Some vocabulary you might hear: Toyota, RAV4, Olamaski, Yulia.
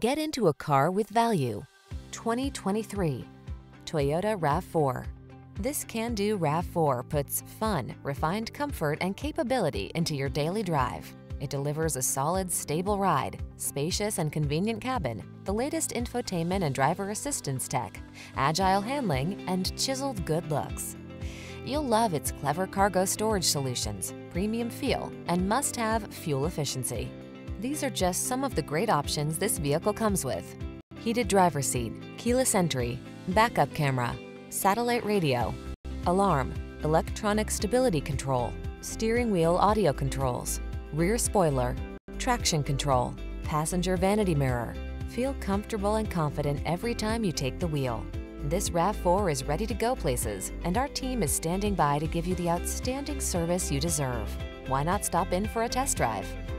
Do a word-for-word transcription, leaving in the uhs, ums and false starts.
Get into a car with value. twenty twenty-three Toyota RAV four. This can-do RAV four puts fun, refined comfort, and capability into your daily drive. It delivers a solid, stable ride, spacious and convenient cabin, the latest infotainment and driver assistance tech, agile handling, and chiseled good looks. You'll love its clever cargo storage solutions, premium feel, and must-have fuel efficiency. These are just some of the great options this vehicle comes with: heated driver's seat, keyless entry, backup camera, satellite radio, alarm, electronic stability control, steering wheel audio controls, rear spoiler, traction control, passenger vanity mirror. Feel comfortable and confident every time you take the wheel. This RAV four is ready to go places, and our team is standing by to give you the outstanding service you deserve. Why not stop in for a test drive?